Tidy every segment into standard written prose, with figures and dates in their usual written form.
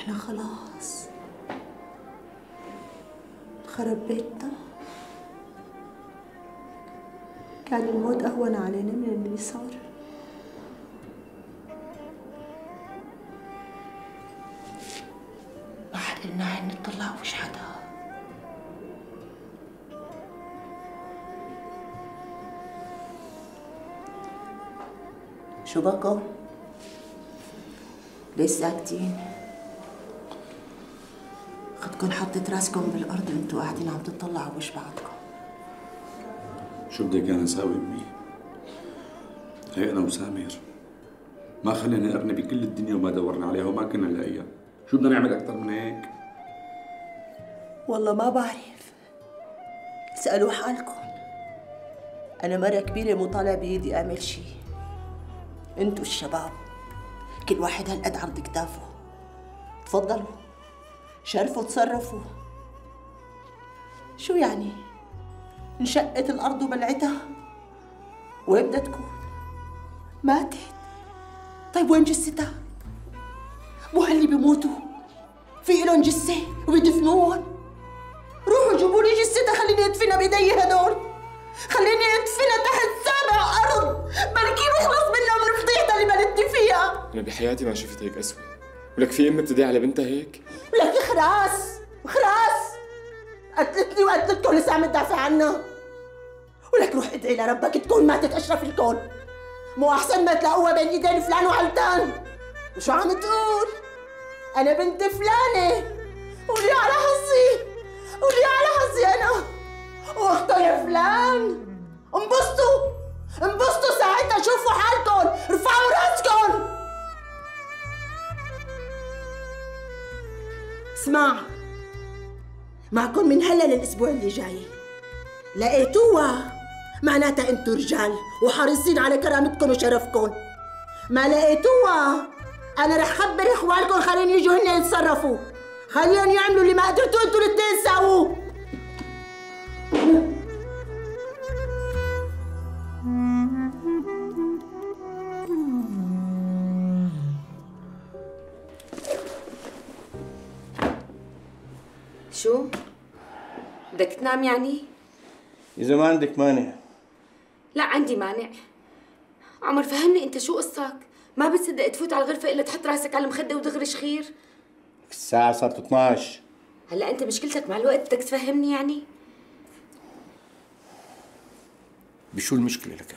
احنا خلاص خرب بيتنا. كان الموت أهون علينا من اللي صار. ما حد لنا نطلع وش حدا. شو بكم؟ ليش ساكتين؟ خدكن حطت راسكم بالأرض وانتوا قاعدين عم تطلعوا وش بعضكم. شو بدك أنا أساوي أمي؟ هي أنا وسامر ما خلينا قرنة بكل الدنيا وما دورنا عليها وما كنا نلاقيها، شو بدنا نعمل أكثر من هيك؟ والله ما بعرف، اسألوا حالكم. أنا مرة كبيرة مو طالع بإيدي أعمل شي. أنتوا الشباب كل واحد هالقد عرض كتافه، تفضلوا شرفوا تصرفوا. شو يعني؟ انشقت الأرض وبلعتها؟ وين بدها تكون؟ ماتت؟ طيب وين جثتها؟ مو هاللي بيموتوا في إلهم جثة وبيدفنوهم؟ روحوا جيبوا لي جثتها خليني أدفنها بإيدي هدول، خليني أدفنها تحت سابع أرض، بلكي نخلص منها ومن فضيحتها اللي بلدتني فيها. أنا بحياتي ما شفت هيك أسوأ، ولك في أم بتدعي على بنتها هيك؟ ولك خراس خراس قتلتني وقتلتكم لسه عم تدافع عنها. ولك روح ادعي لربك تكون ماتت اشرف لكم، مو احسن ما تلاقوها بين ايدين فلان وعلتان. وشو عم تقول؟ انا بنت فلانه ولي على حظي، ولي على حظي انا واختي فلان. انبسطوا انبسطوا ساعتها، شوفوا حالكم، رفعوا راسكم. اسمع، معكم من هلا للاسبوع اللي جاي، لقيتوها معناتها انتوا رجال وحريصين على كرامتكم وشرفكم. ما لقيتوها انا رح خبر اخوالكم، خليهم يجوا هن يتصرفوا، خليهم يعملوا اللي ما قدرتوا انتوا الاثنين تساووه. شو؟ بدك تنام يعني؟ إذا ما عندك مانع. لا عندي مانع. عمر فهمني أنت شو قصتك؟ ما بتصدق تفوت على الغرفة إلا تحط راسك على المخدة وتغرش خير؟ الساعة صارت 12. هلا أنت مشكلتك مع الوقت، بدك تفهمني يعني؟ بشو المشكلة لك؟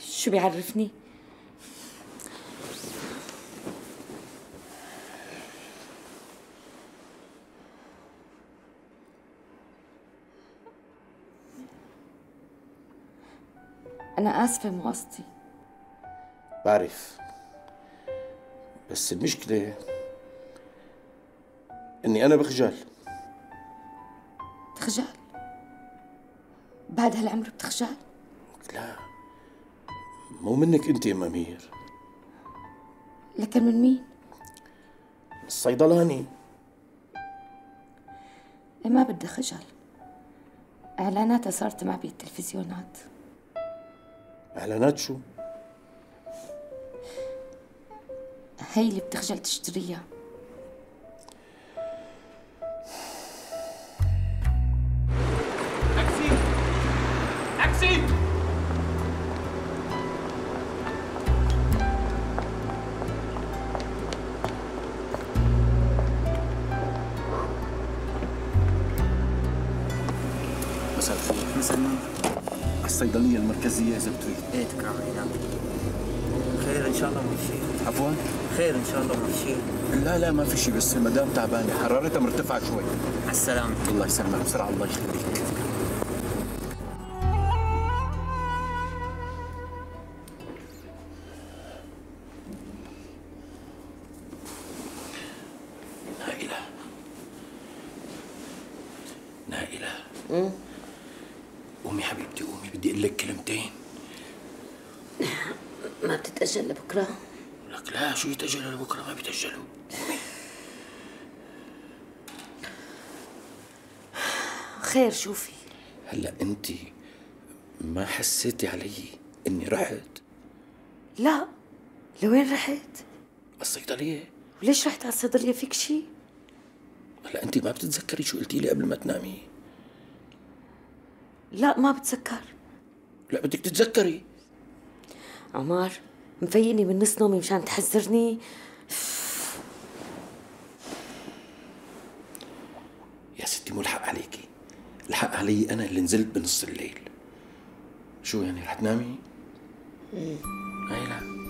شو بيعرفني؟ أنا آسفة مو قصدي. بعرف، بس المشكلة إني أنا بخجل. تخجل؟ بعد هالعمر بتخجل؟ لا، مو منك أنت أم أمير. لكن من مين؟ الصيدلاني. ما بدي خجل. إعلاناتها صارت معي بالتلفزيونات. إعلانات شو؟ هي اللي بتخجل تشتريها. تاكسي تاكسي. مساء الخير. مساء النور. الصيدلية المركزية إذا بتريد. إيه تكرم عينك. خير إن شاء الله ما في شيء. عفوا؟ خير إن شاء الله ما في شيء. لا لا ما في شيء، بس المدام تعبانة، حرارتها مرتفعة شوي. على السلامة. الله يسلمك، بسرعة الله يخليك. نائلة نائلة. قومي حبيبتي قومي، بدي اقول لك كلمتين. ما بتتأجل لبكره؟ لك لا، شو يتأجلوا لبكره؟ ما بيتأجلوا. خير شوفي. هلا انت ما حسيتي علي اني رحت؟ لا، لوين رحت؟ الصيدلية. وليش رحت على الصيدليه؟ فيك شيء؟ هلا انت ما بتتذكري شو قلتي لي قبل ما تنامي؟ لا ما بتذكر. لا بدك تتذكري. عمار مفيقني من نص نومي مشان تحذرني. يا ستي مو الحق عليكي، الحق علي انا اللي نزلت بنص الليل. شو يعني رح تنامي؟ هاي لا